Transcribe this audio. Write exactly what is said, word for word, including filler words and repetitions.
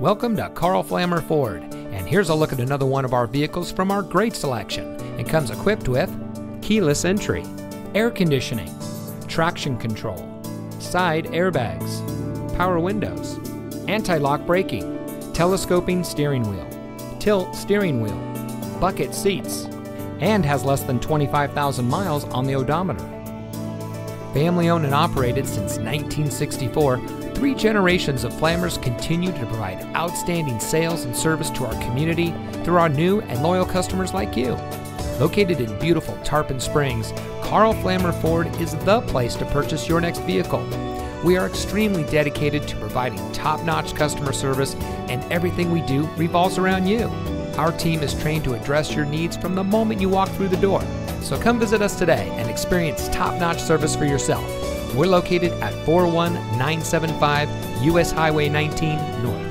Welcome to Karl Flammer Ford, and here's a look at another one of our vehicles from our great selection. It comes equipped with keyless entry, air conditioning, traction control, side airbags, power windows, anti-lock braking, telescoping steering wheel, tilt steering wheel, bucket seats, and has less than twenty-five thousand miles on the odometer. Family owned and operated since nineteen sixty-four, three generations of Flammers continue to provide outstanding sales and service to our community through our new and loyal customers like you. Located in beautiful Tarpon Springs, Karl Flammer Ford is the place to purchase your next vehicle. We are extremely dedicated to providing top-notch customer service, and everything we do revolves around you. Our team is trained to address your needs from the moment you walk through the door. So come visit us today and experience top-notch service for yourself. We're located at four one nine seven five U S Highway nineteen North.